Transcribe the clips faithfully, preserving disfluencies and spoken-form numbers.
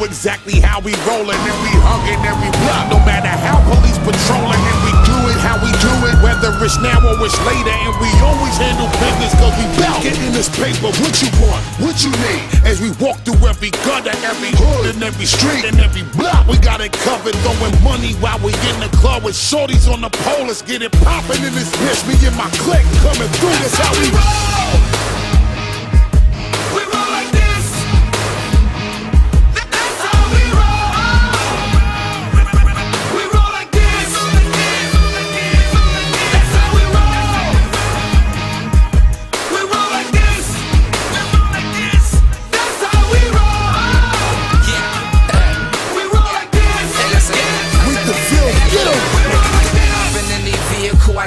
Exactly how we rollin' and we huggin' and we rock. No matter how police patrolin', and we do it how we do it, whether it's now or it's later. And we always handle business cause we bout gettin' this paper. What you want, what you need, as we walk through every gutter, every hood and every street and every block. We got it covered, throwin' money while we in the club with shorties on the pole. Let's get it poppin' in this bitch. Me and my clique comin' through, that's how we roll.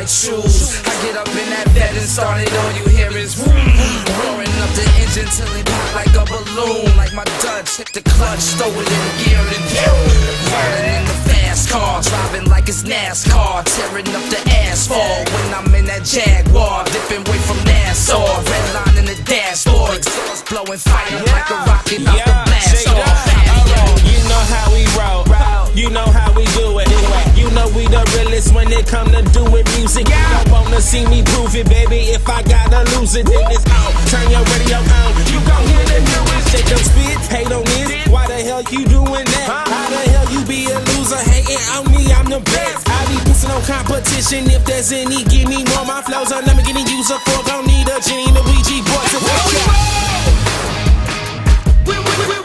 Shoes. I get up in that bed and started, all you hear is vroom, vroom, roaring up the engine till it pop like a balloon. Like my Dutch, hit the clutch, throw it in gear and riding in the fast car, driving like it's NASCAR, tearing up the asphalt when I'm in that Jaguar, dipping way from Nassau, red line in the dashboard, exhaust blowing fire, yeah, like a rocket, yeah, out the blast off. Right. You know how we roll, you know how we do it. You know we the realest when it come to doing music. You don't wanna see me prove it, baby. If I gotta lose it, then it's on. Turn your radio on, you gon' hear the newest. Shake your spit, hate on this. Why the hell you doing that? How the hell you be a loser? Hating on me, I'm the best. I be boosting on competition. If there's any, give me more. My flows are never getting used up for. Don't need a Jenny Luigi boy to watch out. We we we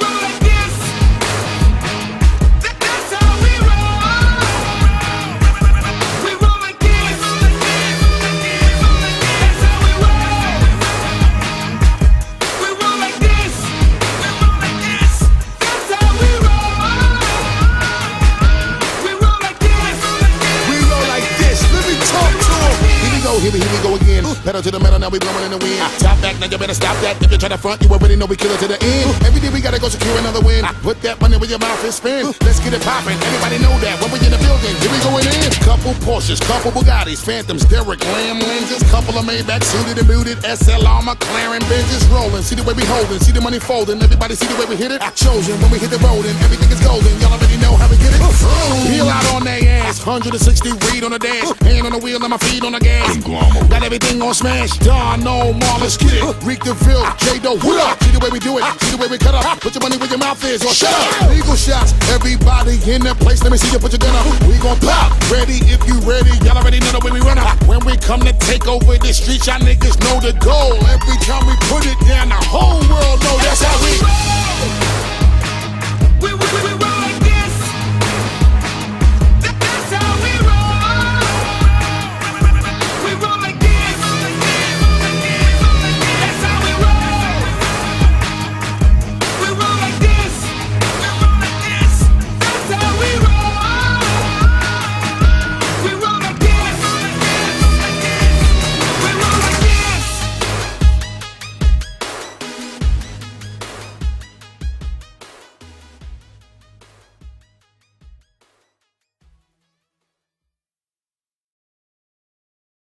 Here we, here we go again. Pedal to the metal, now we blowing in the wind. Top back, now you better stop that. If you try to front, you already know we kill it to the end. Every day we gotta go secure another win. Put that money where your mouth is spin. Let's get it poppin'. Everybody know that when we in the building, here we going in. Couple Porsches, couple Bugattis, Phantoms, Derek Lamb lenses, couple of Maybach suited and booted, S L R, McLaren, Benj's rollin'. See the way we holdin', see the money foldin'. Everybody see the way we hit it. I chosen when we hit the road and everything is golden. Y'all already know how we get it. Peel out on they ass, one sixty read on the dash, hand on the wheel and my feet on the gas. Got everything on smash, Don, no more, let's get it. Reek the Ville, J-Do, what up? See the way we do it, see the way we cut up. Put your money where your mouth is, or shut up. Legal shots, everybody in that place. Let me see you put your gun up, we gon' pop. Ready if you ready, y'all already know the way we run up. When we come to take over the streets, y'all niggas know the goal. Every time we put it down, the hole.